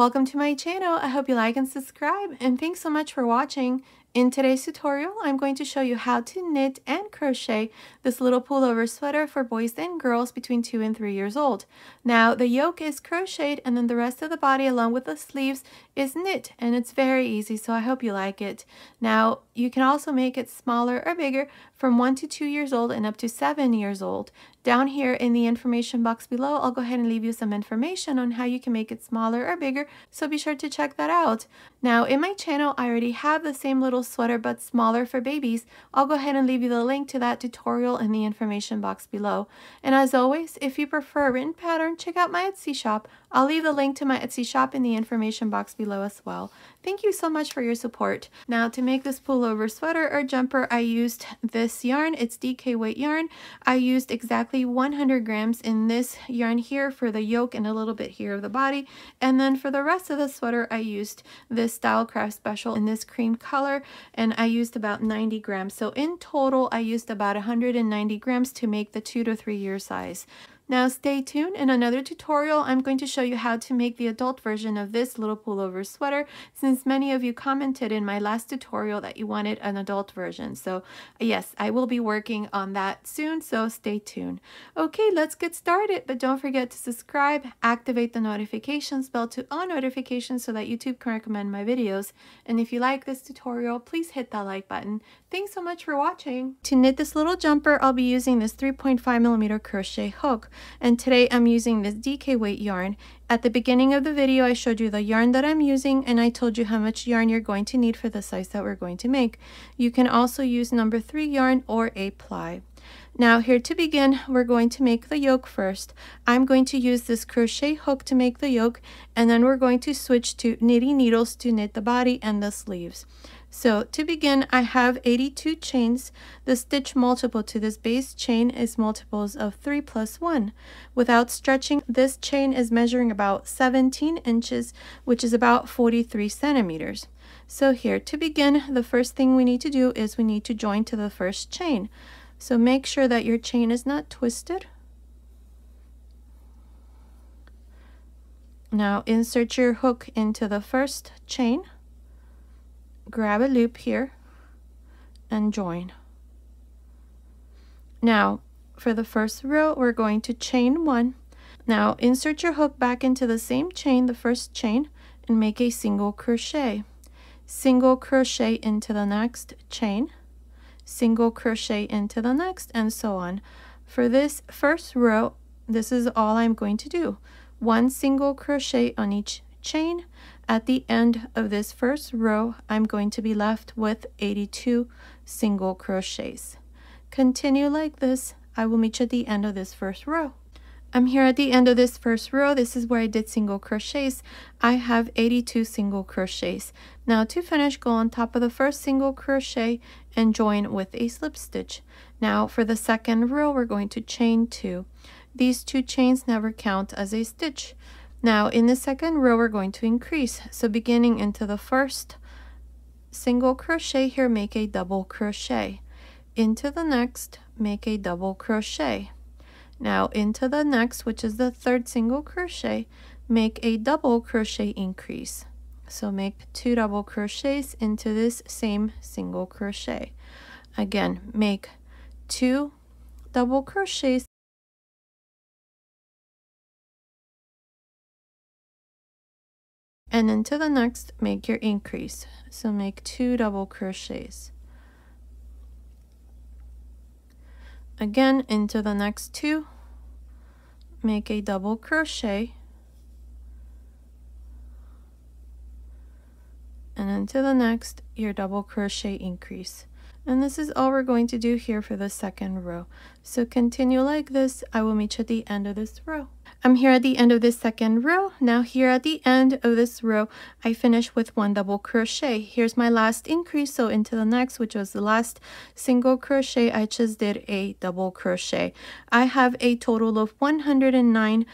Welcome to my channel. I hope you like and subscribe, and thanks so much for watching. In today's tutorial, I'm going to show you how to knit and crochet this little pullover sweater for boys and girls between 2 and 3 years old. Now, the yoke is crocheted, and then the rest of the body along with the sleeves is knit, and it's very easy, so I hope you like it. Now, you can also make it smaller or bigger from 1 to 2 years old and up to 7 years old. Down here in the information box below, I'll go ahead and leave you some information on how you can make it smaller or bigger, so be sure to check that out. Now, in my channel, I already have the same little sweater but smaller for babies. I'll go ahead and leave you the link to that tutorial in the information box below. And as always, if you prefer a written pattern, check out my Etsy shop. I'll leave the link to my Etsy shop in the information box below as well. Thank you so much for your support. Now, to make this pullover sweater or jumper, I used this yarn. It's DK weight yarn. I used exactly 100 grams in this yarn here for the yoke and a little bit here of the body, and then for the rest of the sweater I used this Stylecraft Special in this cream color, and I used about 90 grams. So in total I used about 190 grams to make the 2 to 3 year size. Now stay tuned. In another tutorial, I'm going to show you how to make the adult version of this little pullover sweater, since many of you commented in my last tutorial that you wanted an adult version. So yes, I will be working on that soon, so stay tuned. Okay, let's get started, but don't forget to subscribe, activate the notifications bell to all notifications so that YouTube can recommend my videos. And if you like this tutorial, please hit that like button. Thanks so much for watching. To knit this little jumper, I'll be using this 3.5mm crochet hook. And today I'm using this DK weight yarn. At the beginning of the video, I showed you the yarn that I'm using, and I told you how much yarn you're going to need for the size that we're going to make. You can also use number 3 yarn or 8 ply. Now, here to begin, we're going to make the yoke first. I'm going to use this crochet hook to make the yoke, and then we're going to switch to knitting needles to knit the body and the sleeves. So to begin, I have 82 chains. The stitch multiple to this base chain is multiples of 3 plus 1. Without stretching, this chain is measuring about 17 inches, which is about 43 centimeters. So here to begin, the first thing we need to do is we need to join to the first chain. So make sure that your chain is not twisted. Now insert your hook into the first chain. Grab a loop here and join. Now for the first row, we're going to chain 1. Now insert your hook back into the same chain, the first chain, and make a single crochet. Single crochet into the next chain, single crochet into the next, and so on. For this first row, this is all I'm going to do. 1 single crochet on each chain. At the end of this first row, I'm going to be left with 82 single crochets. Continue like this. I will meet you at the end of this first row. I'm here at the end of this first row. This is where I did single crochets. I have 82 single crochets. Now to finish, go on top of the first single crochet and join with a slip stitch. Now for the second row, we're going to chain 2. These 2 chains never count as a stitch. Now in the second row, we're going to increase. So beginning into the first single crochet here, make a double crochet. Into the next, make a double crochet. Now into the next, which is the third single crochet, make a double crochet increase. So make 2 double crochets into this same single crochet. Again, make 2 double crochets. And into the next, make your increase. So make 2 double crochets. Again, into the next 2, make a double crochet. And into the next, your double crochet increase. And this is all we're going to do here for the second row. So continue like this. I will meet you at the end of this row. I'm here at the end of this second row. Now here at the end of this row, I finish with 1 double crochet. Here's my last increase. So into the next, which was the last single crochet, I just did a double crochet. I have a total of 109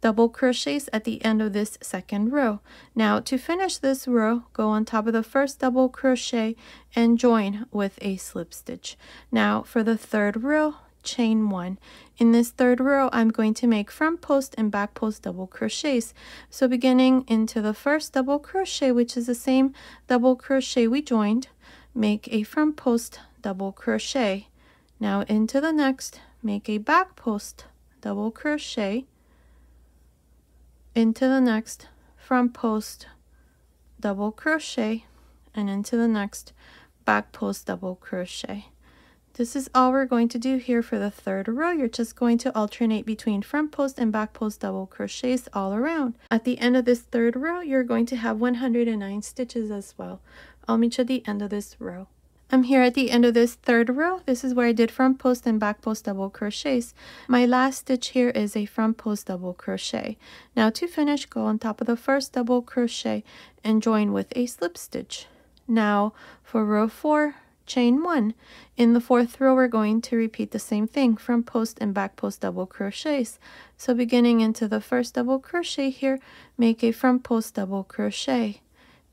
double crochets at the end of this second row. Now to finish this row, go on top of the first double crochet and join with a slip stitch. Now for the third row, chain one. In this third row, I'm going to make front post and back post double crochets. So beginning into the first double crochet, which is the same double crochet we joined, make a front post double crochet. Now into the next, make a back post double crochet. Into the next, front post double crochet, and into the next, back post double crochet. This is all we're going to do here for the third row. You're just going to alternate between front post and back post double crochets all around. At the end of this third row, you're going to have 109 stitches as well. I'll meet you at the end of this row. I'm here at the end of this third row. This is where I did front post and back post double crochets. My last stitch here is a front post double crochet. Now to finish, go on top of the first double crochet and join with a slip stitch. Now for row 4, chain 1. In the fourth row, we're going to repeat the same thing, front post and back post double crochets. So beginning into the first double crochet here, make a front post double crochet.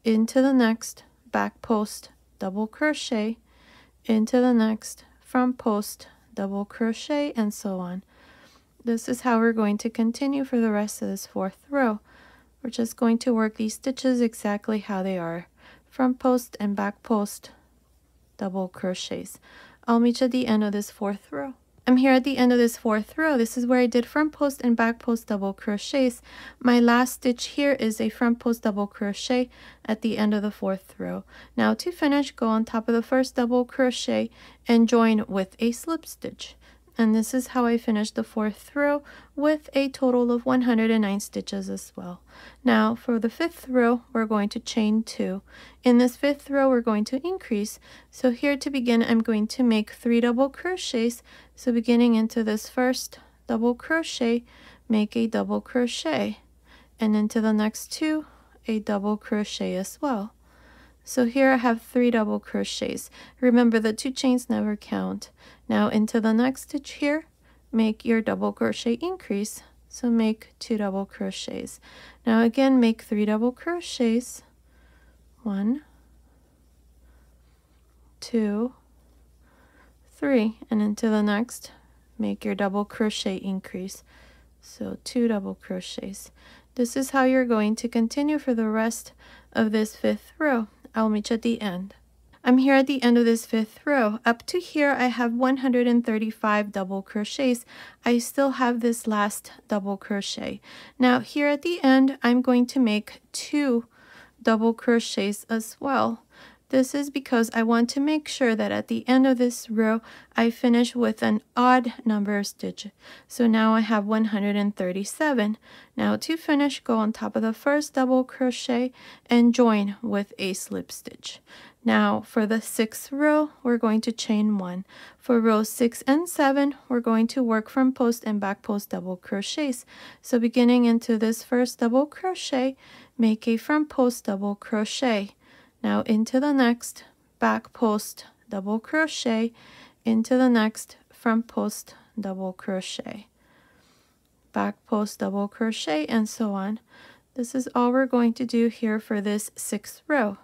Into the next, back post double crochet, into the next, front post double crochet, and so on. This is how we're going to continue for the rest of this fourth row. We're just going to work these stitches exactly how they are, front post and back post double crochets. I'll meet you at the end of this fourth row. I'm here at the end of this fourth row. This is where I did front post and back post double crochets. My last stitch here is a front post double crochet at the end of the fourth row. Now to finish, go on top of the first double crochet and join with a slip stitch. And this is how I finished the fourth row with a total of 109 stitches as well. Now for the fifth row, we're going to chain 2. In this fifth row, we're going to increase. So here to begin, I'm going to make 3 double crochets. So beginning into this first double crochet, make a double crochet, and into the next 2, a double crochet as well. So here I have 3 double crochets. Remember, the 2 chains never count. Now into the next stitch here, make your double crochet increase. So make 2 double crochets. Now again, make 3 double crochets. 1, 2, 3, and into the next, make your double crochet increase. So 2 double crochets. This is how you're going to continue for the rest of this fifth row. I'll meet you at the end. I'm here at the end of this fifth row. Up to here, I have 135 double crochets. I still have this last double crochet. Now here at the end, I'm going to make 2 double crochets as well. This is because I want to make sure that at the end of this row, I finish with an odd number of stitches. So now I have 137. Now to finish, go on top of the first double crochet and join with a slip stitch. Now for the sixth row, we're going to chain 1. For rows 6 and 7, we're going to work front post and back post double crochets. So beginning into this first double crochet, make a front post double crochet. Now into the next, back post double crochet, into the next, front post double crochet, back post double crochet, and so on. This is all we're going to do here for this sixth row.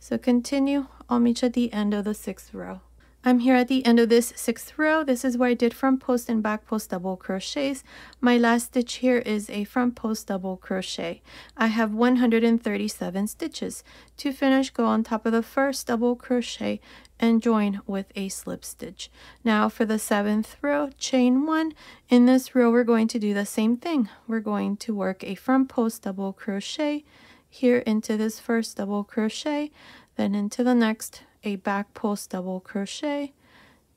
So continue. I'll meet you at the end of the sixth row. I'm here at the end of this sixth row. This is where I did front post and back post double crochets. My last stitch here is a front post double crochet. I have 137 stitches. To finish, go on top of the first double crochet and join with a slip stitch. Now for the seventh row, chain 1. In this row, we're going to do the same thing. We're going to work a front post double crochet here into this first double crochet, then into the next, a back post double crochet,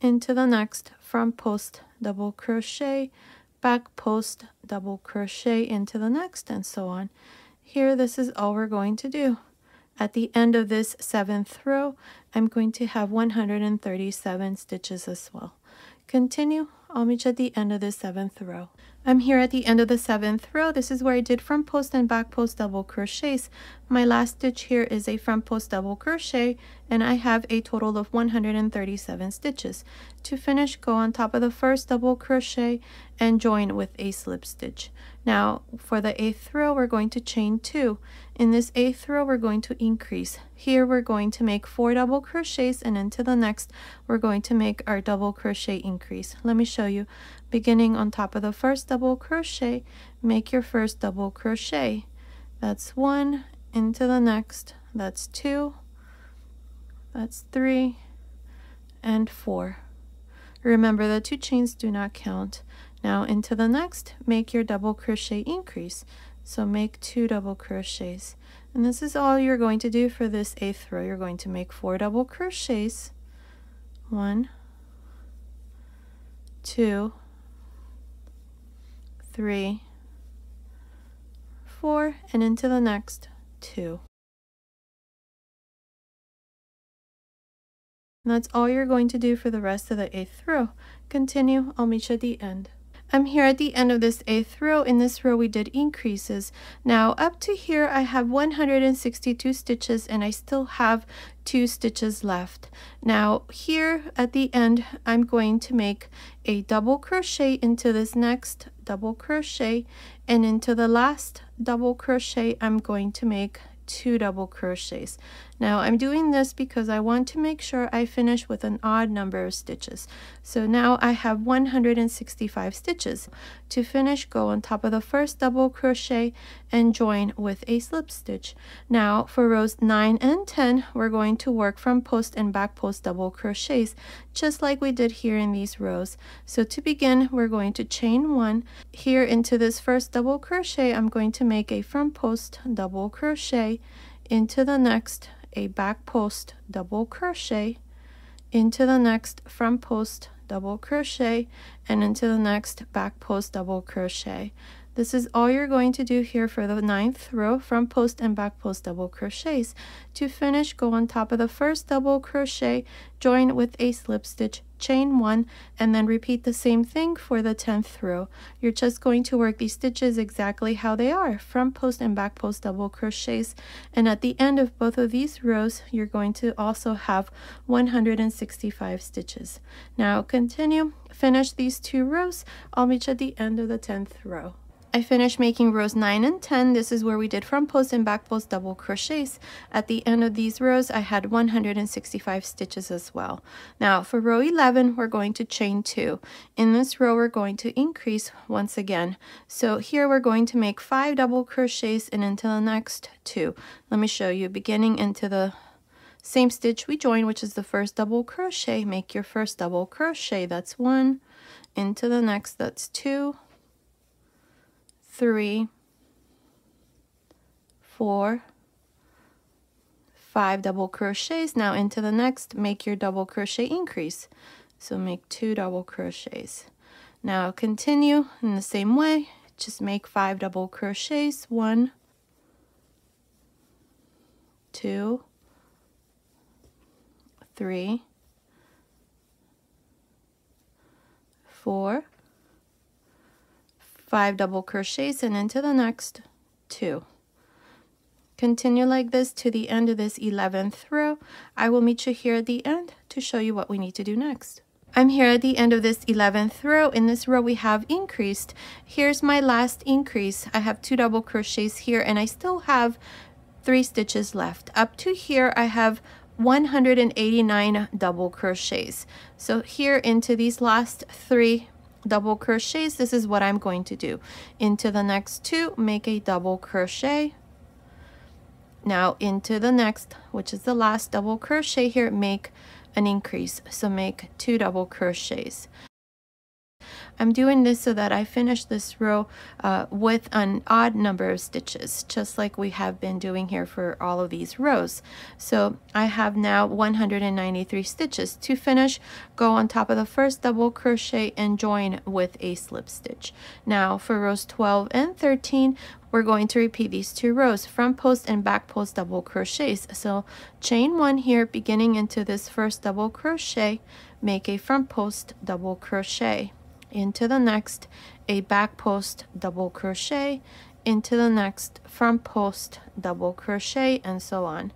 into the next, front post double crochet, back post double crochet, into the next, and so on. Here, this is all we're going to do. At the end of this seventh row, I'm going to have 137 stitches as well. Continue. I'll meet you at the end of this seventh row. I'm here at the end of the seventh row. This is where I did front post and back post double crochets. My last stitch here is a front post double crochet, and I have a total of 137 stitches. To finish, go on top of the first double crochet and join with a slip stitch. Now for the eighth row, we're going to chain two. In this eighth row, we're going to increase. Here we're going to make 4 double crochets, and into the next we're going to make our double crochet increase. Let me show you. Beginning on top of the first double crochet, make your first double crochet. That's 1, into the next, that's 2, that's 3, and 4. Remember, the 2 chains do not count. Now into the next, make your double crochet increase. So make 2 double crochets. And this is all you're going to do for this eighth row. You're going to make 4 double crochets. 1, 2, 3, 4, and into the next 2. And that's all you're going to do for the rest of the eighth row. Continue, I'll meet you at the end. I'm here at the end of this eighth row. In this row we did increases. Now up to here I have 162 stitches, and I still have 2 stitches left. Now here at the end I'm going to make a double crochet into this next double crochet, and into the last double crochet I'm going to make 2 double crochets. Now I'm doing this because I want to make sure I finish with an odd number of stitches. So now I have 165 stitches. To finish, go on top of the first double crochet and join with a slip stitch. Now for rows 9 and 10, we're going to work from post and back post double crochets, just like we did here in these rows. So to begin, we're going to chain 1. Here into this first double crochet, I'm going to make a front post double crochet, into the next a back post double crochet, into the next front post double crochet, and into the next back post double crochet. This is all you're going to do here for the ninth row, front post and back post double crochets. To finish, go on top of the first double crochet, join with a slip stitch, chain 1, and then repeat the same thing for the 10th row. You're just going to work these stitches exactly how they are, front post and back post double crochets. And at the end of both of these rows, you're going to also have 165 stitches. Now continue, finish these 2 rows. I'll meet you at the end of the 10th row. I finished making rows 9 and 10. This is where we did front post and back post double crochets. At the end of these rows, I had 165 stitches as well. Now for row 11, we're going to chain 2. In this row, we're going to increase once again. So here we're going to make 5 double crochets, and into the next 2. Let me show you. Beginning into the same stitch we joined, which is the first double crochet, make your first double crochet. That's 1, into the next, that's 2, 3, 4, 5 double crochets. Now into the next, make your double crochet increase. So make 2 double crochets. Now continue in the same way, just make 5 double crochets. 1, 2, 3, 4, 5 double crochets, and into the next 2. Continue like this to the end of this 11th row. I will meet you here at the end to show you what we need to do next. I'm here at the end of this 11th row. In this row we have increased. Here's my last increase. I have 2 double crochets here, and I still have 3 stitches left. Up to here I have 189 double crochets. So here into these last 3 double crochets, this is what I'm going to do. Into the next 2, make a double crochet. Now into the next, which is the last double crochet here, make an increase. So make 2 double crochets. I'm doing this so that I finish this row with an odd number of stitches, just like we have been doing here for all of these rows. So I have now 193 stitches. To finish, go on top of the first double crochet and join with a slip stitch. Now for rows 12 and 13, we're going to repeat these 2 rows, front post and back post double crochets. So chain 1 here, beginning into this first double crochet, make a front post double crochet. Into the next, a back post double crochet into the next front post double crochet, and so on.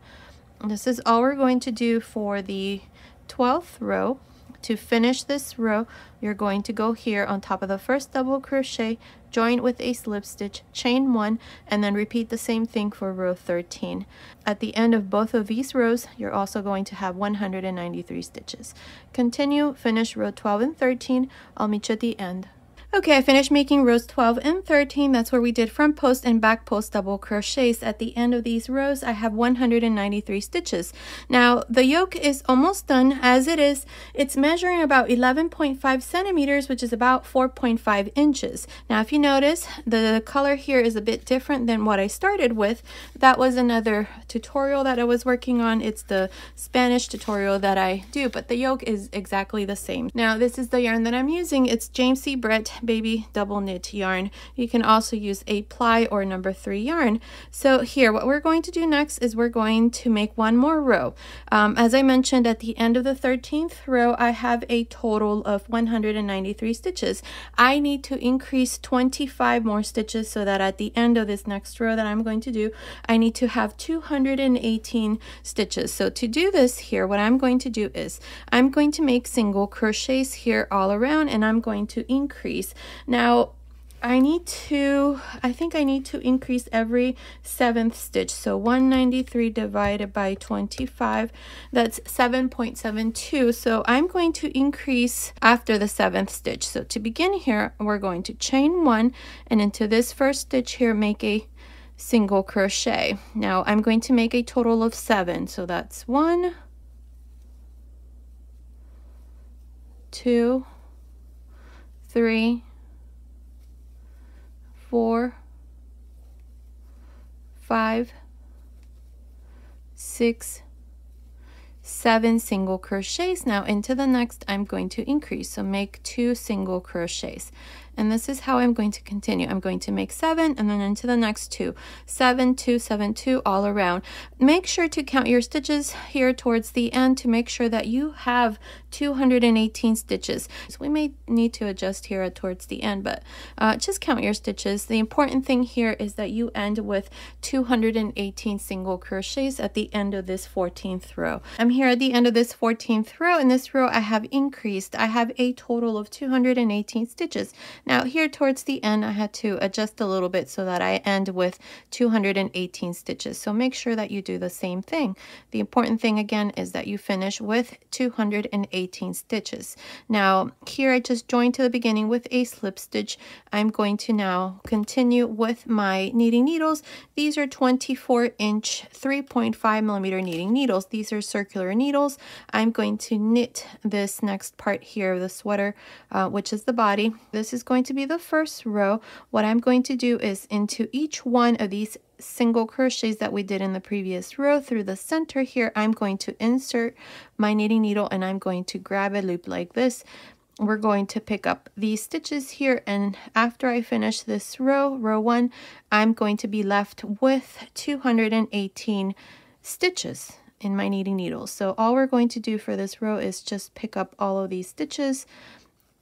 This is all we're going to do for the 12th row. To finish this row, you're going to go here on top of the first double crochet, join with a slip stitch, chain one, and then repeat the same thing for row 13. At the end of both of these rows, you're also going to have 193 stitches. Continue, finish row 12 and 13. I'll meet you at the end. Okay, I finished making rows 12 and 13. That's where we did front post and back post double crochets. At the end of these rows, I have 193 stitches. Now, the yoke is almost done as it is. It's measuring about 11.5 centimeters, which is about 4.5 inches. Now, if you notice, the color here is a bit different than what I started with. That was another tutorial that I was working on. It's the Spanish tutorial that I do, but the yoke is exactly the same. Now, this is the yarn that I'm using. It's James C. Brett Baby Double Knit yarn. You can also use 8-ply or number 3 yarn. So here, what we're going to do next is we're going to make one more row. As I mentioned, at the end of the 13th row, I have a total of 193 stitches. I need to increase 25 more stitches so that at the end of this next row that I'm going to do, I need to have 218 stitches. So to do this here, what I'm going to do is I'm going to make single crochets here all around, and I'm going to increase. Now, I think I need to increase every 7th stitch. So 193 divided by 25, that's 7.72. So I'm going to increase after the 7th stitch. So to begin here, we're going to chain one, and into this first stitch here, make a single crochet. Now I'm going to make a total of 7. So that's 1, 2, 3, 4, 5, 6, 7 single crochets. Now into the next, I'm going to increase. So make 2 single crochets. And this is how I'm going to continue. I'm going to make 7, and then into the next 2. 7, 2, 7, 2 all around. Make sure to count your stitches here towards the end to make sure that you have 218 stitches. So we may need to adjust here towards the end, but just count your stitches. The important thing here is that you end with 218 single crochets at the end of this 14th row. I'm here at the end of this 14th row. In this row, I have increased. I have a total of 218 stitches. Now here towards the end, I had to adjust a little bit so that I end with 218 stitches. So make sure that you do the same thing. The important thing again is that you finish with 218 stitches. Now here I just joined to the beginning with a slip stitch. I'm going to now continue with my knitting needles. These are 24-inch 3.5mm knitting needles. These are circular needles. I'm going to knit this next part here of the sweater, which is the body. This is going to be the first row. What I'm going to do is into each one of these single crochets that we did in the previous row through the center here, I'm going to insert my knitting needle and I'm going to grab a loop like this. We're going to pick up these stitches here, and after I finish this row, row 1, I'm going to be left with 218 stitches in my knitting needle. So all we're going to do for this row is just pick up all of these stitches.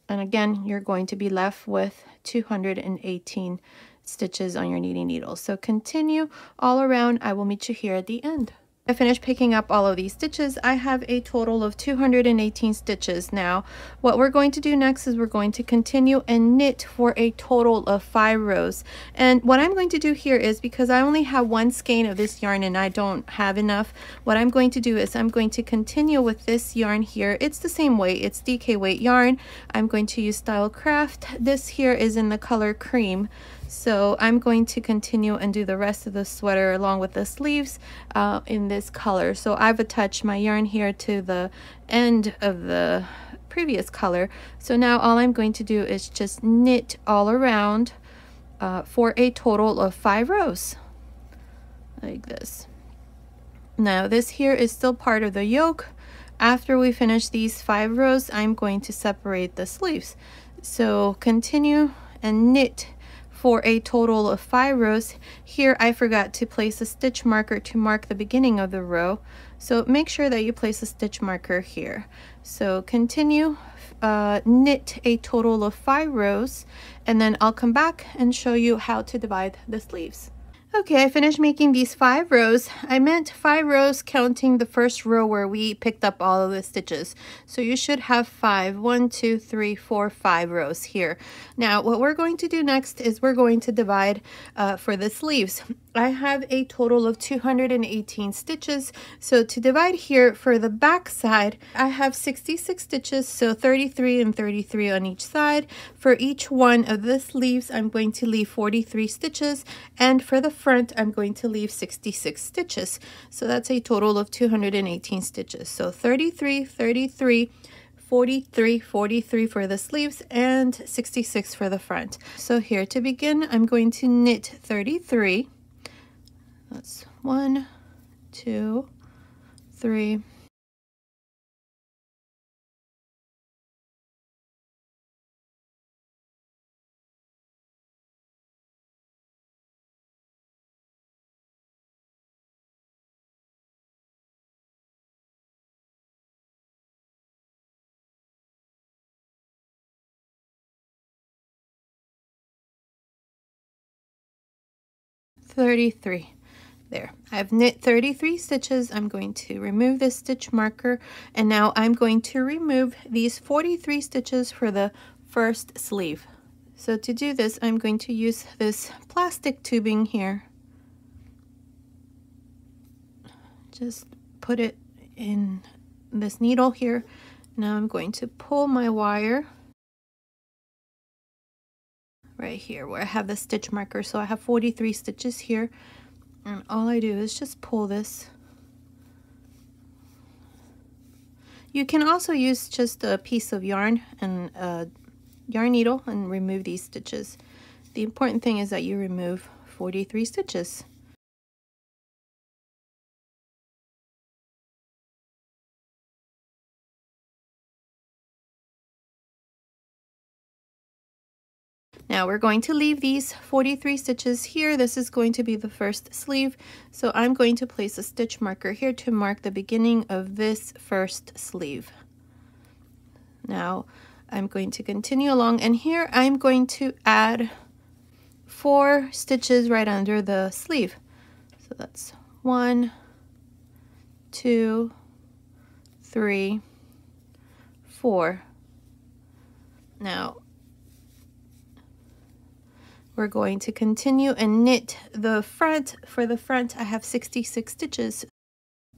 And again, you're going to be left with 218 stitches on your knitting needle. So continue all around. I will meet you here at the end. I finished picking up all of these stitches. I have a total of 218 stitches. Now, what we're going to do next is we're going to continue and knit for a total of 5 rows. And what I'm going to do here is, because I only have 1 skein of this yarn and I don't have enough, what I'm going to do is I'm going to continue with this yarn here. It's the same weight, it's DK weight yarn. I'm going to use Stylecraft. This here is in the color cream. So I'm going to continue and do the rest of the sweater along with the sleeves in this color. So I've attached my yarn here to the end of the previous color. So now all I'm going to do is just knit all around for a total of 5 rows, like this. Now this here is still part of the yoke. After we finish these 5 rows, I'm going to separate the sleeves. So continue and knit for a total of 5 rows. Here I forgot to place a stitch marker to mark the beginning of the row, so make sure that you place a stitch marker here. So continue, knit a total of 5 rows, and then I'll come back and show you how to divide the sleeves. Okay, I finished making these 5 rows. I meant 5 rows counting the first row where we picked up all of the stitches. So you should have 5 rows here. Now what we're going to do next is we're going to divide for the sleeves. I have a total of 218 stitches. So to divide here for the back side, I have 66 stitches, so 33 and 33 on each side. For each one of the sleeves, I'm going to leave 43 stitches, and for the front, I'm going to leave 66 stitches. So that's a total of 218 stitches. So 33, 33, 43, 43 for the sleeves, and 66 for the front. So here to begin, I'm going to knit 33. That's 1, 2, 3. There, I've knit 33 stitches. I'm going to remove this stitch marker, and now I'm going to remove these 43 stitches for the first sleeve. So to do this, I'm going to use this plastic tubing here. Just put it in this needle here. Now I'm going to pull my wire right here where I have the stitch marker. So I have 43 stitches here. And all I do is just pull this. You can also use just a piece of yarn and a yarn needle and remove these stitches. The important thing is that you remove 43 stitches. Now we're going to leave these 43 stitches here. This is going to be the first sleeve. So I'm going to place a stitch marker here to mark the beginning of this first sleeve. Now I'm going to continue along, and here I'm going to add 4 stitches right under the sleeve. So that's 1, 2, 3, 4. Now we're going to continue and knit the front. For the front, I have 66 stitches.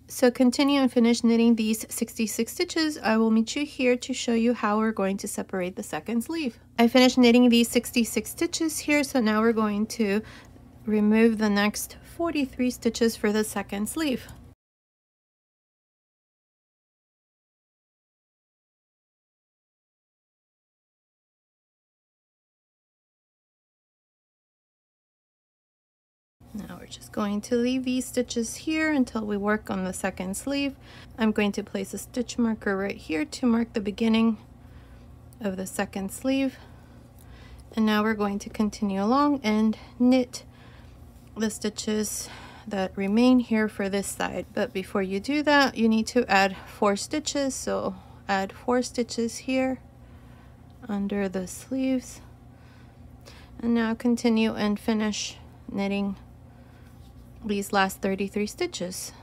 So continue and finish knitting these 66 stitches. I will meet you here to show you how we're going to separate the second sleeve. I finished knitting these 66 stitches here, so now we're going to remove the next 43 stitches for the second sleeve. Now we're just going to leave these stitches here until we work on the second sleeve. I'm going to place a stitch marker right here to mark the beginning of the second sleeve. And now we're going to continue along and knit the stitches that remain here for this side. But before you do that, you need to add 4 stitches. So add 4 stitches here under the sleeves. And now continue and finish knitting these last 33 stitches.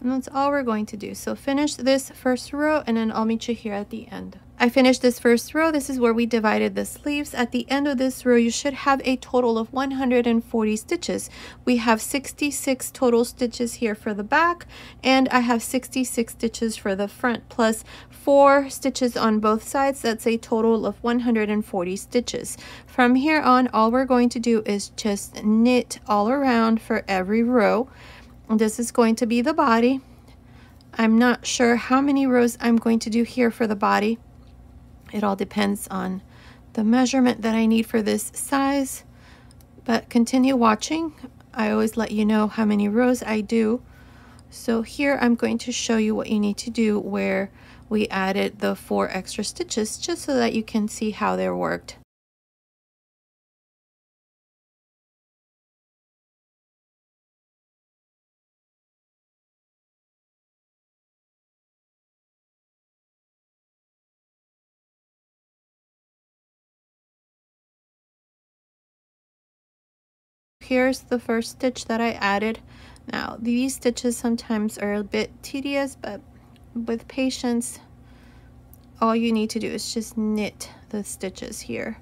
And that's all we're going to do. So finish this first row, and then I'll meet you here at the end. I finished this first row. This is where we divided the sleeves. At the end of this row, you should have a total of 140 stitches. We have 66 total stitches here for the back, and I have 66 stitches for the front, plus 4 stitches on both sides. That's a total of 140 stitches. From here on, all we're going to do is just knit all around for every row. This is going to be the body. I'm not sure how many rows I'm going to do here for the body. It all depends on the measurement that I need for this size, but continue watching. I always let you know how many rows I do. So here I'm going to show you what you need to do where we added the 4 extra stitches just so that you can see how they're worked. Here's the first stitch that I added. Now these stitches sometimes are a bit tedious, but with patience all you need to do is just knit the stitches here.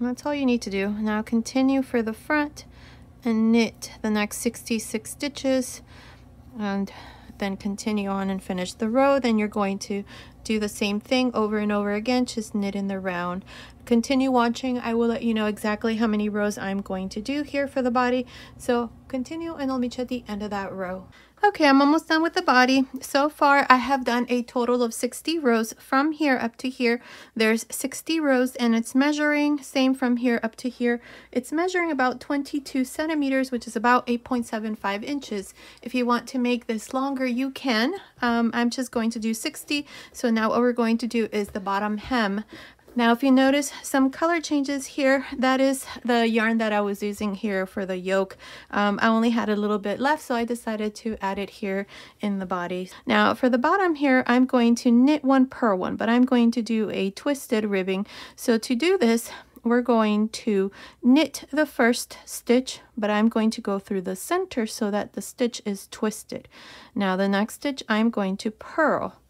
That's all you need to do. Now continue for the front and knit the next 66 stitches, and then continue on and finish the row. Then you're going to do the same thing over and over again, just knit in the round. Continue watching. I will let you know exactly how many rows I'm going to do here for the body, so continue and I'll meet you at the end of that row. Okay, I'm almost done with the body. So far, I have done a total of 60 rows from here up to here. There's 60 rows and it's measuring, same from here up to here. It's measuring about 22 centimeters, which is about 8.75 inches. If you want to make this longer, you can. I'm just going to do 60. So now what we're going to do is the bottom hem. Now, if you notice some color changes here, that is the yarn that I was using here for the yoke. I only had a little bit left, so I decided to add it here in the body. Now, for the bottom here, I'm going to knit one purl one, but I'm going to do a twisted ribbing. So to do this, we're going to knit the first stitch, but I'm going to go through the center so that the stitch is twisted. Now, the next stitch, I'm going to purl.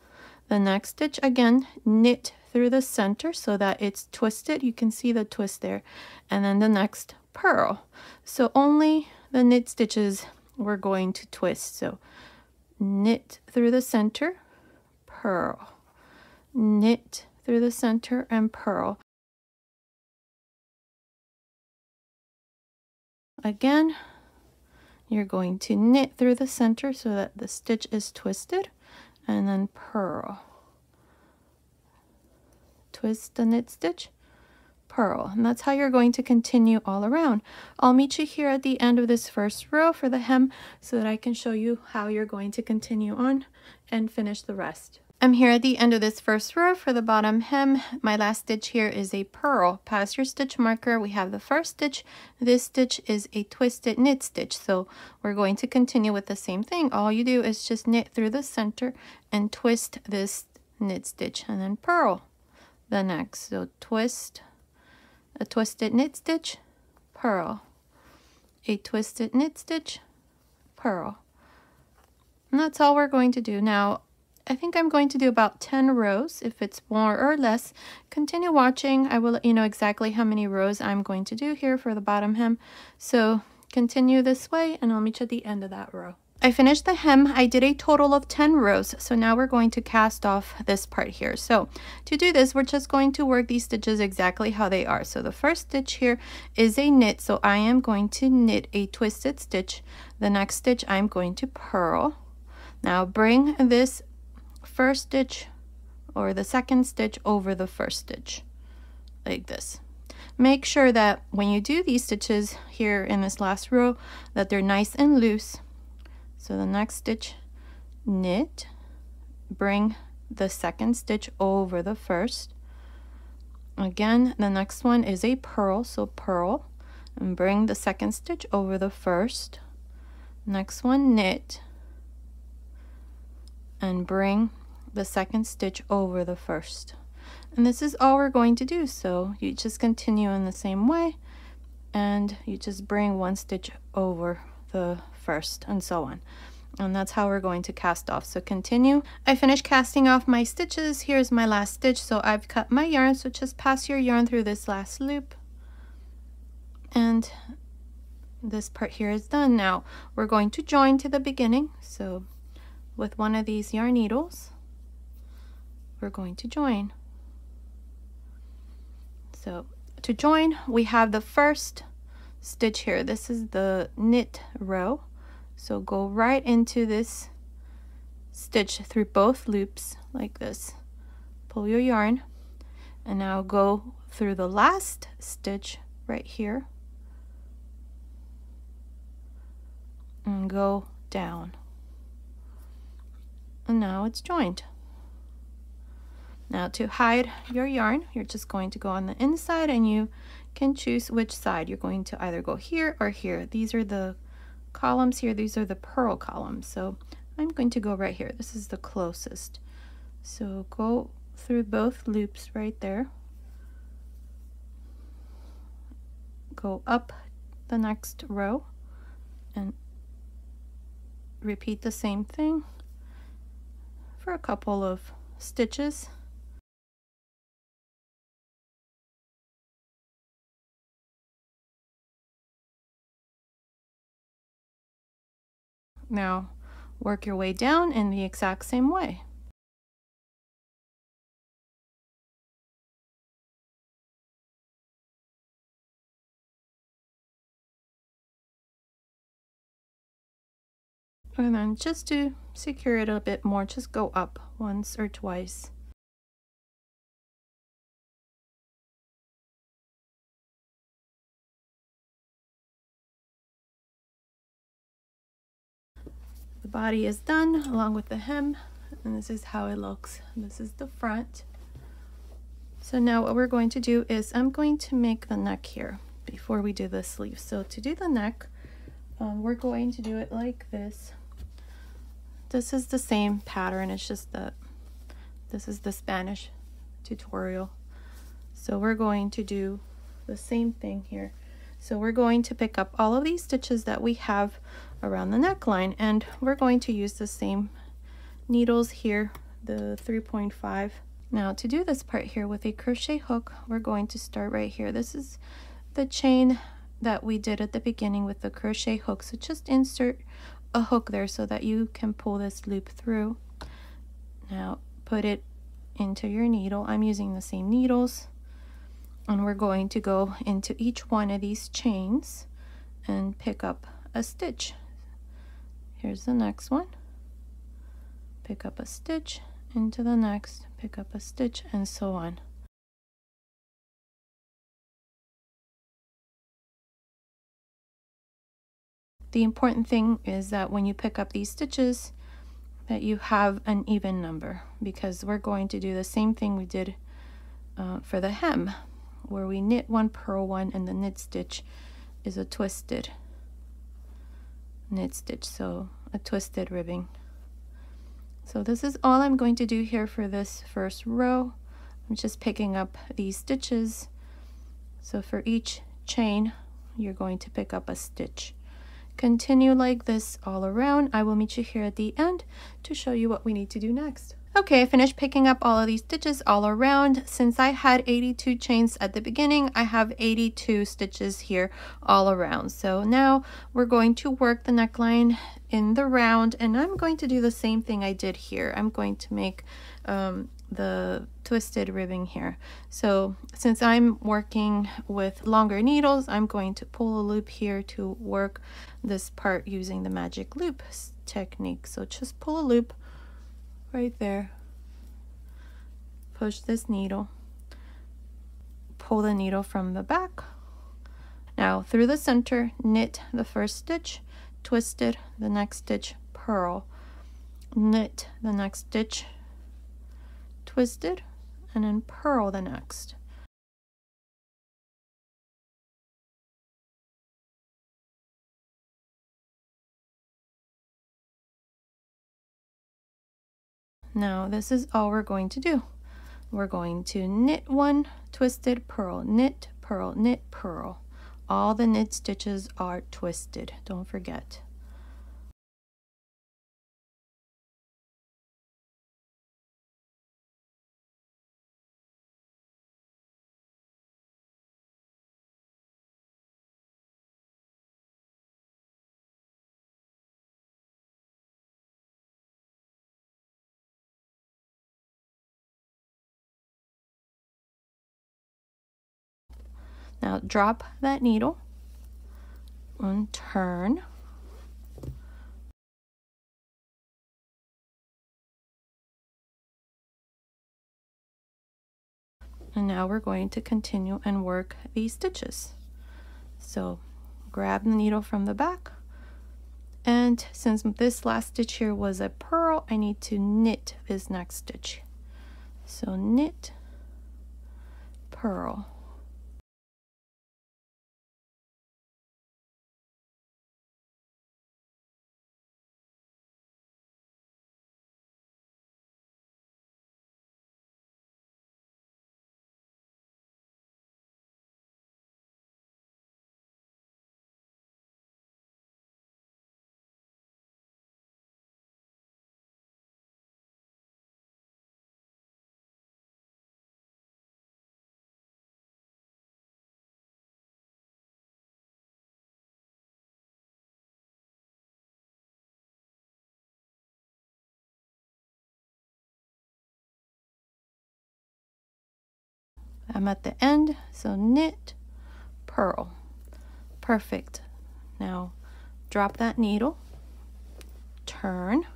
The next stitch, again, knit through the center so that it's twisted. You can see the twist there. And then the next purl. So only the knit stitches we're going to twist. So knit through the center, purl, knit through the center, and purl. Again, you're going to knit through the center so that the stitch is twisted, and then purl. Twist the knit stitch, purl, and that's how you're going to continue all around. I'll meet you here at the end of this first row for the hem so that I can show you how you're going to continue on and finish the rest. I'm here at the end of this first row for the bottom hem. My last stitch here is a purl. Past your stitch marker, we have the first stitch. This stitch is a twisted knit stitch, so we're going to continue with the same thing. All you do is just knit through the center and twist this knit stitch, and then purl the next. So twist, a twisted knit stitch, purl, a twisted knit stitch, purl, and that's all we're going to do. Now I think I'm going to do about 10 rows. If it's more or less, continue watching. I will let you know exactly how many rows I'm going to do here for the bottom hem. So continue this way and I'll meet you at the end of that row. I finished the hem. I did a total of 10 rows, so now we're going to cast off this part here. So to do this, we're just going to work these stitches exactly how they are. So the first stitch here is a knit, so I am going to knit a twisted stitch. The next stitch, I'm going to purl. Now bring this first stitch or the second stitch over the first stitch like this. Make sure that when you do these stitches here in this last row that they're nice and loose. So the next stitch, knit, bring the second stitch over the first. Again, the next one is a purl, so purl and bring the second stitch over the first. Next one, knit and bring the second stitch over the first. And this is all we're going to do, so you just continue in the same way and you just bring one stitch over the first and so on, and that's how we're going to cast off. So continue. I finished casting off my stitches. Here's my last stitch. So I've cut my yarn, so just pass your yarn through this last loop, and this part here is done. Now we're going to join to the beginning, so with one of these yarn needles we're going to join. So to join, we have the first stitch here. This is the knit row, so go right into this stitch through both loops like this, pull your yarn, and now go through the last stitch right here and go down, and now it's joined. Now to hide your yarn, you're just going to go on the inside, and you can choose which side. You're going to either go here or here. These are the columns here. These are the purl columns. So I'm going to go right here. This is the closest. So go through both loops right there. Go up the next row and repeat the same thing for a couple of stitches. Now work your way down in the exact same way. And then just to secure it a bit more, just go up once or twice. The body is done along with the hem, and this is how it looks. This is the front. So now what we're going to do is I'm going to make the neck here before we do the sleeve. So to do the neck, we're going to do it like this. This is the same pattern, it's just that this is the Spanish tutorial. So we're going to do the same thing here. So we're going to pick up all of these stitches that we have around the neckline, and we're going to use the same needles here, the 3.5. Now to do this part here with a crochet hook, we're going to start right here. This is the chain that we did at the beginning with the crochet hook. So just insert a hook there so that you can pull this loop through. Now put it into your needle. I'm using the same needles, and we're going to go into each one of these chains and pick up a stitch. Here's the next one, pick up a stitch, into the next, pick up a stitch, and so on. The important thing is that when you pick up these stitches, that you have an even number, because we're going to do the same thing we did for the hem, where we knit one, purl one, and the knit stitch is a twisted knit stitch, so a twisted ribbing. So this is all I'm going to do here for this first row. I'm just picking up these stitches. So for each chain, you're going to pick up a stitch. Continue like this all around. I will meet you here at the end to show you what we need to do next. Okay, I finished picking up all of these stitches all around. Since I had 82 chains at the beginning, I have 82 stitches here all around. So now we're going to work the neckline in the round, and I'm going to do the same thing I did here. I'm going to make the twisted ribbing here. So since I'm working with longer needles, I'm going to pull a loop here to work this part using the magic loop technique. So just pull a loop right there, push this needle, pull the needle from the back. Now through the center, knit the first stitch, twist it, the next stitch, purl, knit the next stitch, twisted, and then purl the next. Now this is all we're going to do. We're going to knit one, twisted, purl, knit, purl, knit, purl. All the knit stitches are twisted, don't forget. Now drop that needle, one turn. And now we're going to continue and work these stitches. So grab the needle from the back, and since this last stitch here was a purl, I need to knit this next stitch. So knit, purl. I'm at the end, so knit, purl. Perfect. Now drop that needle, turn,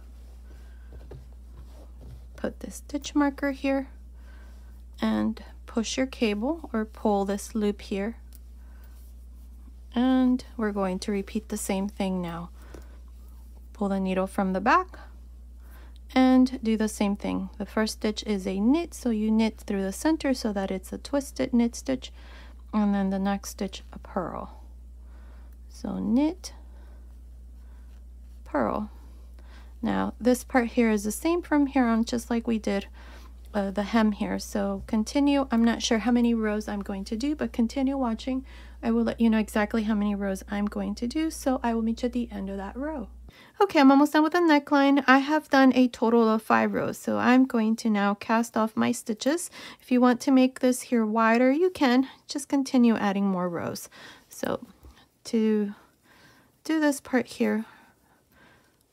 put the stitch marker here, and push your cable or pull this loop here. And we're going to repeat the same thing now. Pull the needle from the back and do the same thing. The first stitch is a knit, so you knit through the center so that it's a twisted knit stitch, and then the next stitch a purl. So knit, purl. Now this part here is the same from here on, just like we did the hem here. So continue. I'm not sure how many rows I'm going to do, but continue watching. I will let you know exactly how many rows I'm going to do, so I will meet you at the end of that row. Okay, I'm almost done with the neckline. I have done a total of 5 rows, so I'm going to now cast off my stitches. If you want to make this here wider, you can just continue adding more rows. So to do this part here,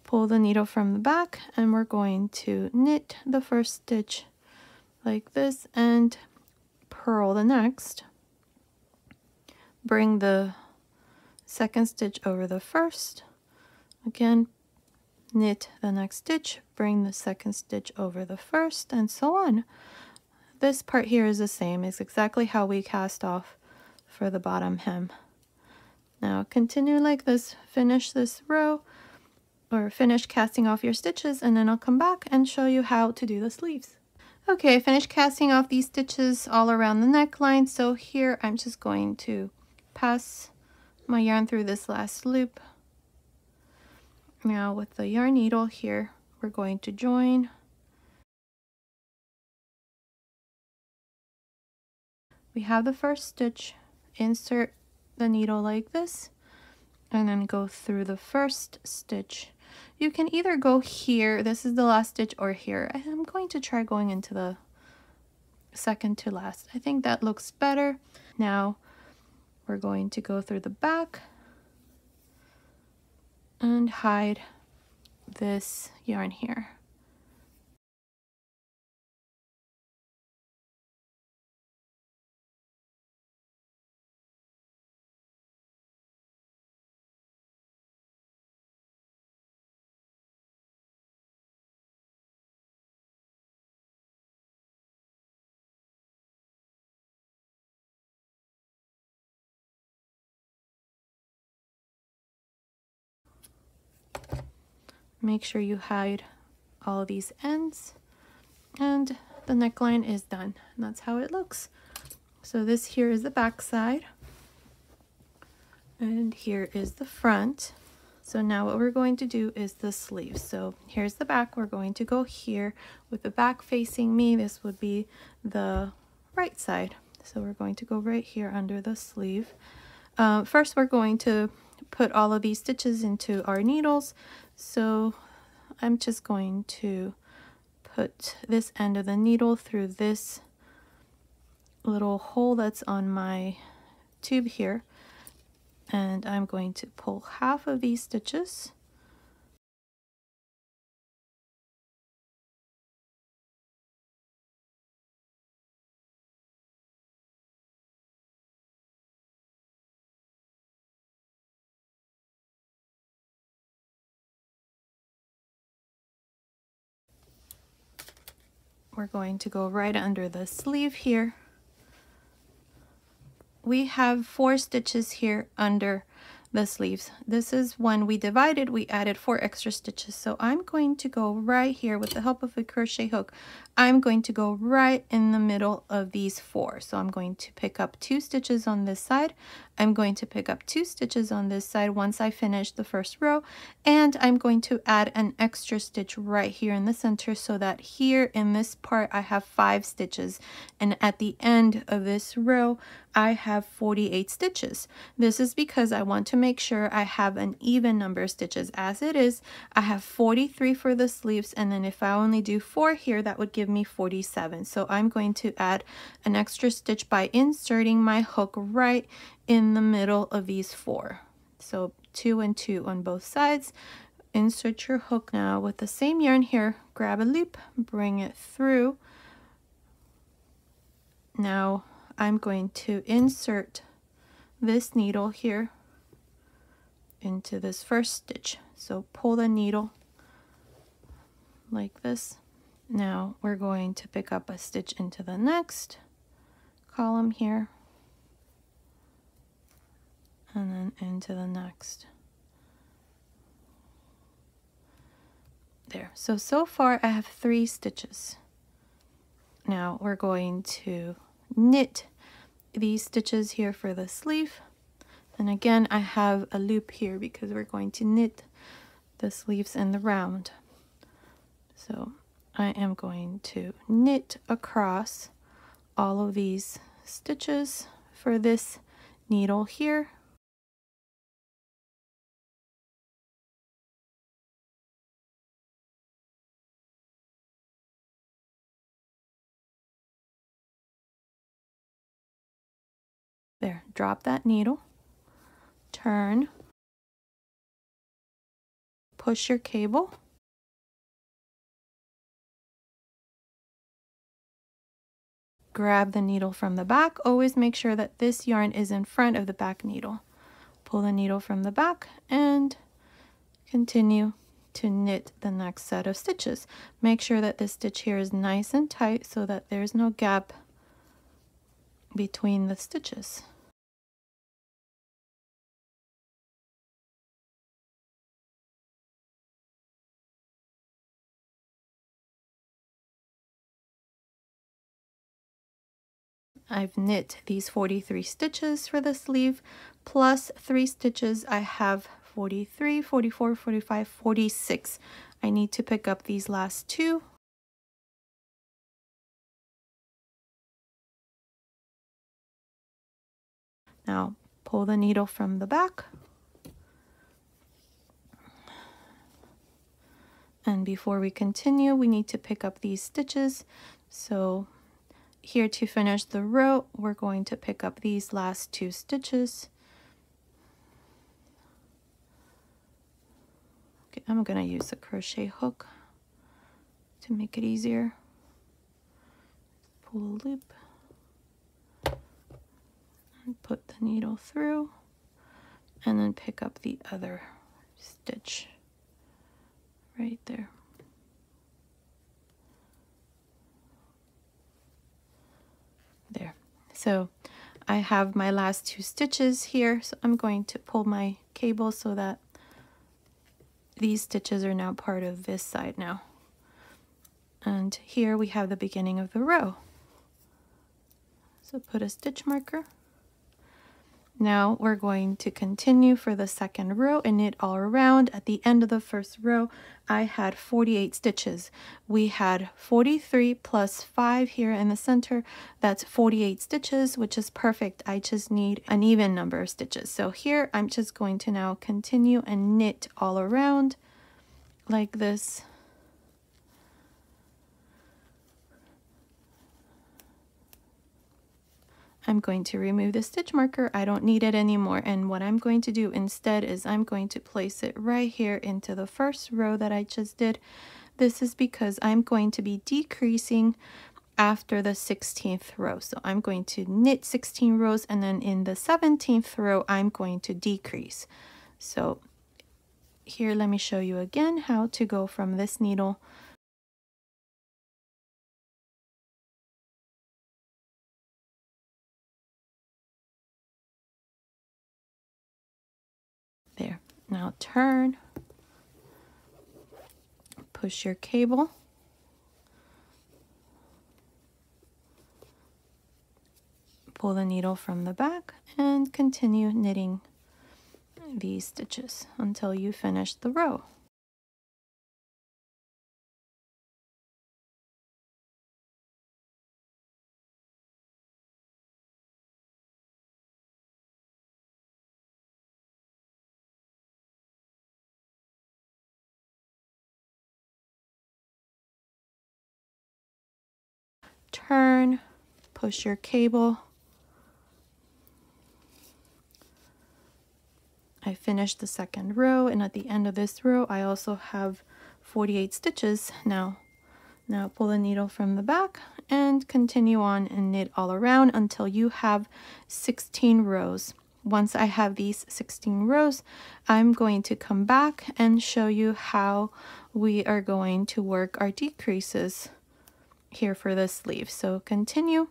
pull the needle from the back, and we're going to knit the first stitch like this and purl the next. Bring the second stitch over the first. Again, knit the next stitch, bring the second stitch over the first, and so on. This part here is the same. It's exactly how we cast off for the bottom hem. Now continue like this, finish this row, or finish casting off your stitches, and then I'll come back and show you how to do the sleeves. Okay, I finished casting off these stitches all around the neckline, so here I'm just going to pass my yarn through this last loop. Now with the yarn needle here, we're going to join, we have the first stitch, insert the needle like this, and then go through the first stitch. You can either go here, this is the last stitch, or here. I'm going to try going into the second to last. I think that looks better. Now we're going to go through the back and hide this yarn here. Make sure you hide all these ends, and the neckline is done. And that's how it looks. So this here is the back side, and here is the front. So now what we're going to do is the sleeve. So here's the back. We're going to go here with the back facing me. This would be the right side. So we're going to go right here under the sleeve. First, we're going to put all of these stitches into our needles. So I'm just going to put this end of the needle through this little hole that's on my tube here, and I'm going to pull half of these stitches. we're going to go right under the sleeve here. We have 4 stitches here under the sleeves. This is when we divided, we added 4 extra stitches. So I'm going to go right here with the help of a crochet hook. I'm going to go right in the middle of these 4. So I'm going to pick up 2 stitches on this side. I'm going to pick up 2 stitches on this side once I finish the first row. And I'm going to add an extra stitch right here in the center so that here in this part, I have 5 stitches. And at the end of this row, I have 48 stitches. This is because I want to make sure I have an even number of stitches. As it is, I have 43 for the sleeves, and then if I only do 4 here, that would give me 47. So I'm going to add an extra stitch by inserting my hook right in the middle of these 4. So 2 and 2 on both sides. Insert your hook now with the same yarn here. Grab a loop, bring it through. Now I'm going to insert this needle here into this first stitch. So pull the needle like this. Now we're going to pick up a stitch into the next column here, and then into the next. There. So far I have 3 stitches. Now we're going to knit these stitches here for the sleeve, and again I have a loop here because we're going to knit the sleeves in the round. So I am going to knit across all of these stitches for this needle here. There, drop that needle, turn, push your cable, grab the needle from the back. Always make sure that this yarn is in front of the back needle. Pull the needle from the back and continue to knit the next set of stitches. Make sure that this stitch here is nice and tight so that there's no gap between the stitches. I've knit these 43 stitches for the sleeve, plus 3 stitches. I have 43, 44, 45, 46. I need to pick up these last 2. Now pull the needle from the back, and before we continue, we need to pick up these stitches. So here to finish the row, we're going to pick up these last 2 stitches. Okay, I'm going to use a crochet hook to make it easier. Pull a loop and put the needle through, and then pick up the other stitch right there. There. So I have my last 2 stitches here. So I'm going to pull my cable so that these stitches are now part of this side now. And here we have the beginning of the row. So put a stitch marker. Now we're going to continue for the second row and knit all around. At the end of the first row, I had 48 stitches. We had 43 plus 5 here in the center. That's 48 stitches, which is perfect. I just need an even number of stitches. So here I'm just going to now continue and knit all around like this. I'm going to remove the stitch marker. I don't need it anymore. And what I'm going to do instead is I'm going to place it right here into the first row that I just did. This is because I'm going to be decreasing after the 16th row. So I'm going to knit 16 rows, and then in the 17th row, I'm going to decrease. So here, let me show you again how to go from this needle Now turn, push your cable, pull the needle from the back, and continue knitting these stitches until you finish the row. Turn, push your cable. I finished the second row, and at the end of this row I also have 48 stitches now. Pull the needle from the back and continue on and knit all around until you have 16 rows. Once I have these 16 rows, I'm going to come back and show you how we are going to work our decreases here for the sleeve. So continue.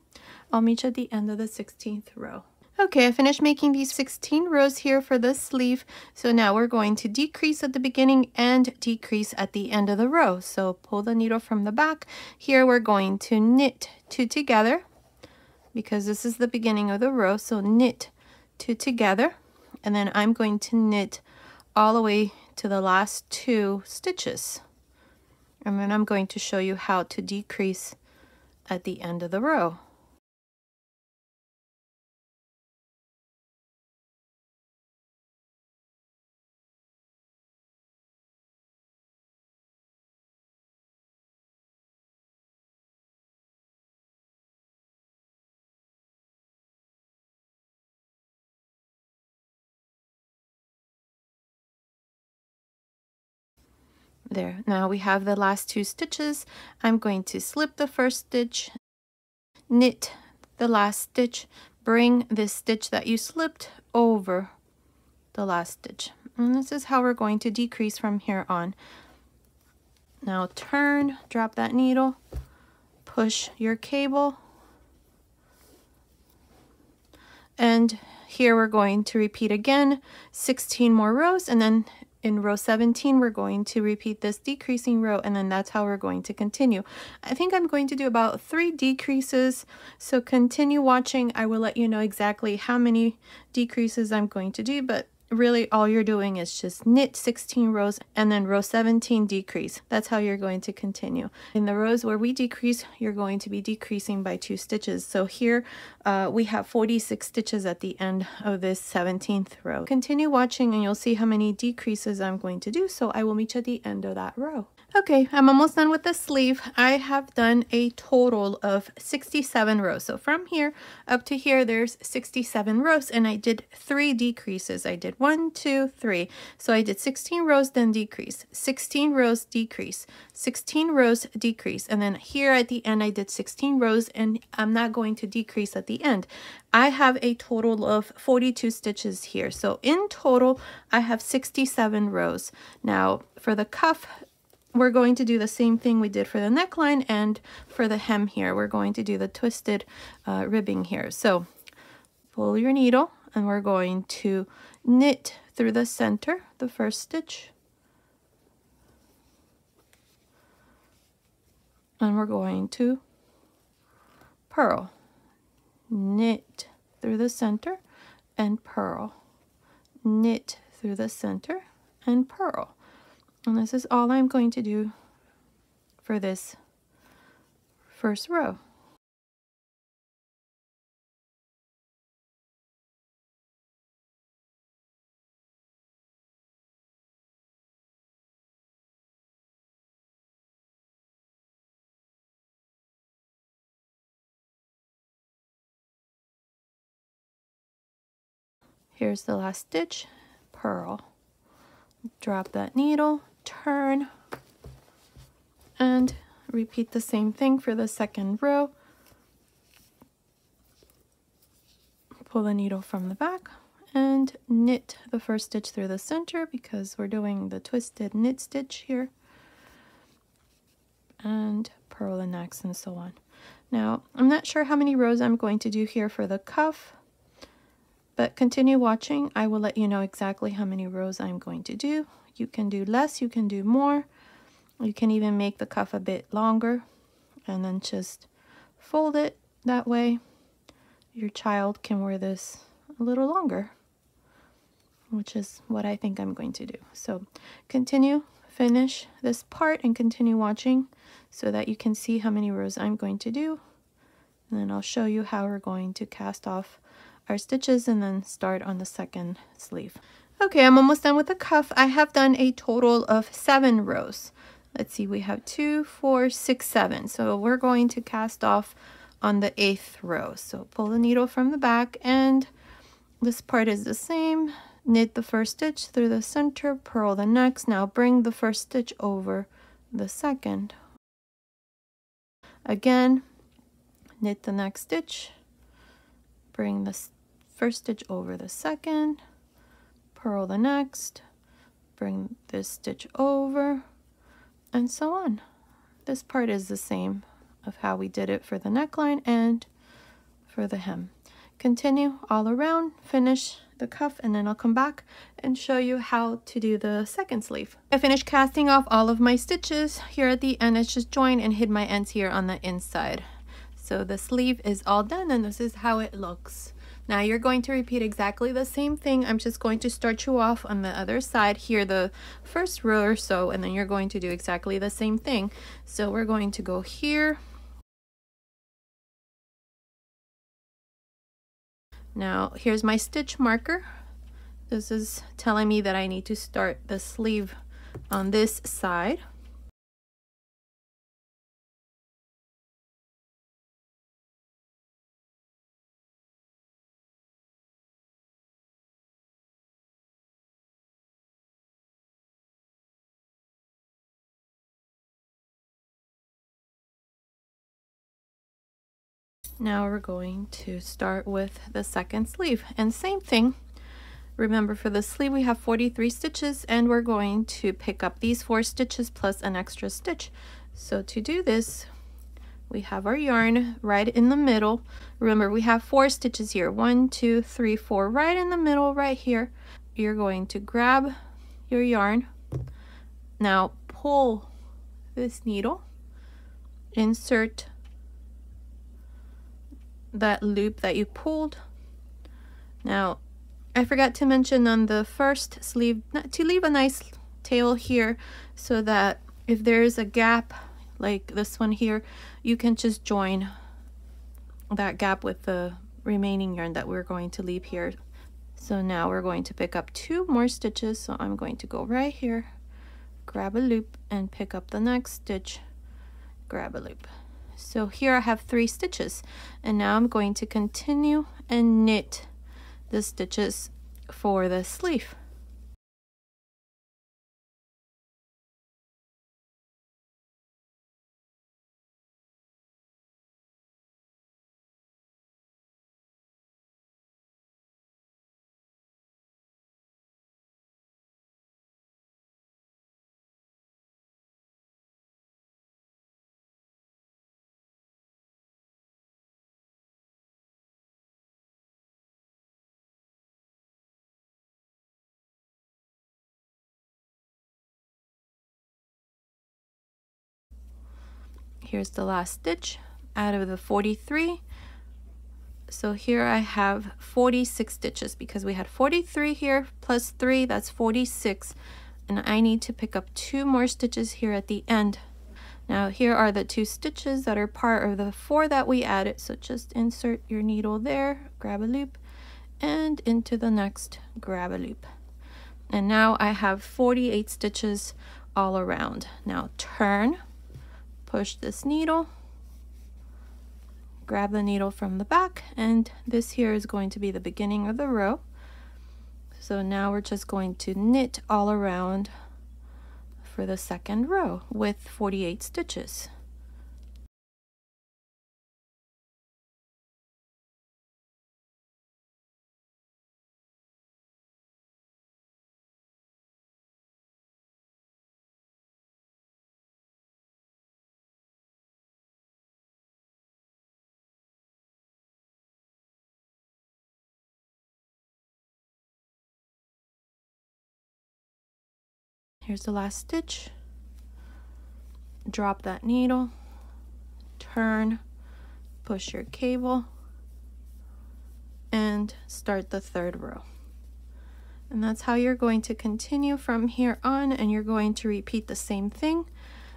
I'll meet you at the end of the 16th row. Okay, I finished making these 16 rows here for the sleeve. So now we're going to decrease at the beginning and decrease at the end of the row. So pull the needle from the back. Here we're going to knit two together because this is the beginning of the row. So knit two together, and then I'm going to knit all the way to the last two stitches. And then I'm going to show you how to decrease at the end of the row. There, now we have the last two stitches. I'm going to slip the first stitch, knit the last stitch, bring this stitch that you slipped over the last stitch. And this is how we're going to decrease from here on. Now turn, drop that needle, push your cable. And here we're going to repeat again, 16 more rows, and then in row 17, we're going to repeat this decreasing row, and then that's how we're going to continue. I think I'm going to do about 3 decreases, so continue watching. I will let you know exactly how many decreases I'm going to do, but really all you're doing is just knit 16 rows and then row 17 decrease. That's how you're going to continue. In the rows where we decrease, you're going to be decreasing by 2 stitches. So here we have 46 stitches at the end of this 17th row. Continue watching and you'll see how many decreases I'm going to do, so I will meet you at the end of that row. Okay, I'm almost done with the sleeve. I have done a total of 67 rows. So from here up to here, there's 67 rows, and I did 3 decreases. I did 1, 2, 3. So I did 16 rows, then decrease, 16 rows, decrease, 16 rows, decrease. And then here at the end, I did 16 rows, and I'm not going to decrease at the end. I have a total of 42 stitches here. So in total, I have 67 rows. Now for the cuff, we're going to do the same thing we did for the neckline and for the hem here. We're going to do the twisted ribbing here. So pull your needle, and we're going to knit through the center, the first stitch. And we're going to purl, knit through the center and purl, knit through the center and purl. And this is all I'm going to do for this first row. Here's the last stitch, purl, drop that needle, turn, and repeat the same thing for the second row. Pull the needle from the back and knit the first stitch through the center because we're doing the twisted knit stitch here, and purl the next, and so on. Now I'm not sure how many rows I'm going to do here for the cuff, but continue watching. I will let you know exactly how many rows I'm going to do. You can do less, you can do more. You can even make the cuff a bit longer and then just fold it that way. Your child can wear this a little longer, which is what I think I'm going to do. So continue, finish this part and continue watching so that you can see how many rows I'm going to do. And then I'll show you how we're going to cast off our stitches and then start on the second sleeve. Okay, I'm almost done with the cuff. I have done a total of 7 rows. Let's see, we have 2, 4, 6, 7. So we're going to cast off on the 8th row. So pull the needle from the back, and this part is the same. Knit the first stitch through the center, purl the next. Now bring the first stitch over the second. Again, knit the next stitch, bring the first stitch over the second, purl the next, bring this stitch over, and so on. This part is the same of how we did it for the neckline and for the hem. Continue all around, finish the cuff, and then I'll come back and show you how to do the second sleeve. I finished casting off all of my stitches. Here at the end, I just joined and hid my ends here on the inside. So the sleeve is all done, and this is how it looks. Now you're going to repeat exactly the same thing. I'm just going to start you off on the other side here, the first row or so, and then you're going to do exactly the same thing. So we're going to go here. Now here's my stitch marker. This is telling me that I need to start the sleeve on this side. Now we're going to start with the second sleeve, and same thing. Remember, for the sleeve we have 43 stitches, and we're going to pick up these 4 stitches plus an extra stitch. So to do this, we have our yarn right in the middle. Remember, we have 4 stitches here, 1, 2, 3, 4, right in the middle right here. You're going to grab your yarn. Now pull this needle, insert that loop that you pulled. Now I forgot to mention on the first sleeve to leave a nice tail here so that if there is a gap like this one here, you can just join that gap with the remaining yarn that we're going to leave here. So now we're going to pick up 2 more stitches. So I'm going to go right here, grab a loop, and pick up the next stitch, grab a loop. So here I have 3 stitches, and now I'm going to continue and knit the stitches for the sleeve. Here's the last stitch out of the 43. So here I have 46 stitches because we had 43 here plus 3, that's 46. And I need to pick up 2 more stitches here at the end. Now here are the 2 stitches that are part of the 4 that we added. So just insert your needle there, grab a loop, and into the next, grab a loop. And now I have 48 stitches all around. Now turn. Push this needle, grab the needle from the back, and this here is going to be the beginning of the row. So now we're just going to knit all around for the second row with 48 stitches. Here's the last stitch. Drop that needle, turn, push your cable, and start the third row. And that's how you're going to continue from here on, and you're going to repeat the same thing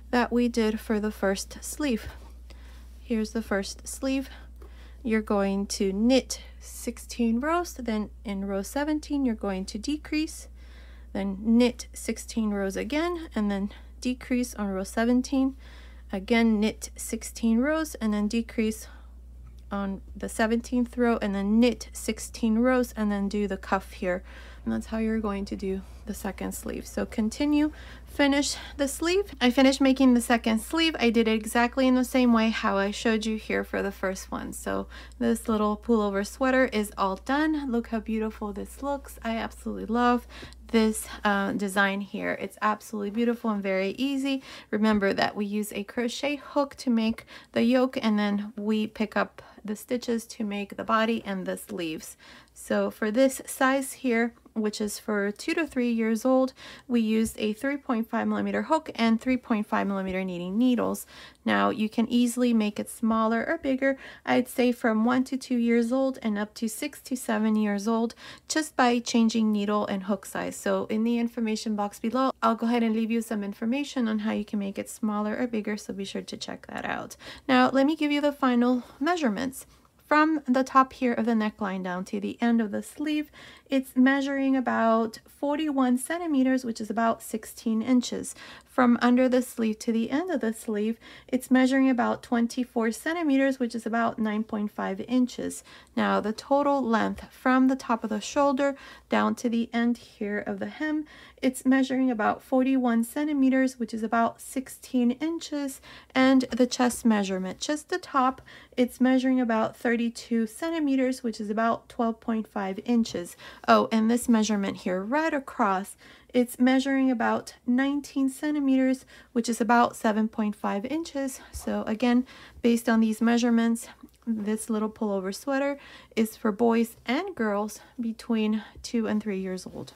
that we did for the first sleeve. Here's the first sleeve. You're going to knit 16 rows, then in row 17 you're going to decrease, then knit 16 rows again, and then decrease on row 17. Again, knit 16 rows, and then decrease on the 17th row, and then knit 16 rows, and then do the cuff here. And that's how you're going to do the second sleeve. So continue, finish the sleeve. I finished making the second sleeve. I did it exactly in the same way how I showed you here for the first one. So this little pullover sweater is all done. Look how beautiful this looks. I absolutely love this design here. It's absolutely beautiful and very easy. Remember that we use a crochet hook to make the yoke, and then we pick up the stitches to make the body and the sleeves. So for this size here, which is for 2 to 3 years old, we used a 3.5 millimeter hook and 3.5 millimeter knitting needles. Now you can easily make it smaller or bigger. I'd say from 1 to 2 years old and up to 6 to 7 years old, just by changing needle and hook size. So in the information box below, I'll go ahead and leave you some information on how you can make it smaller or bigger, so be sure to check that out. Now let me give you the final measurements. From the top here of the neckline down to the end of the sleeve, it's measuring about 41 centimeters, which is about 16 inches. From under the sleeve to the end of the sleeve, it's measuring about 24 centimeters, which is about 9.5 inches. Now the total length from the top of the shoulder down to the end here of the hem, it's measuring about 41 centimeters, which is about 16 inches. And the chest measurement, just the top, it's measuring about 32 centimeters, which is about 12.5 inches. Oh, and this measurement here right across, it's measuring about 19 centimeters, which is about 7.5 inches. So again, based on these measurements, this little pullover sweater is for boys and girls between 2 and 3 years old.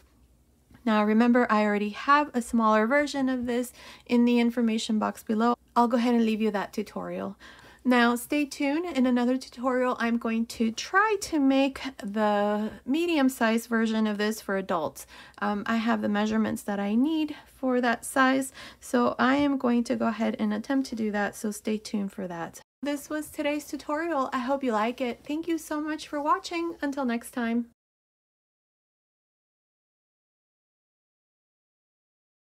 Now remember, I already have a smaller version of this in the information box below. I'll go ahead and leave you that tutorial. Now stay tuned. In another tutorial, I'm going to try to make the medium-sized version of this for adults. I have the measurements that I need for that size, so I am going to go ahead and attempt to do that, so stay tuned for that. This was today's tutorial. I hope you like it. Thank you so much for watching. Until next time.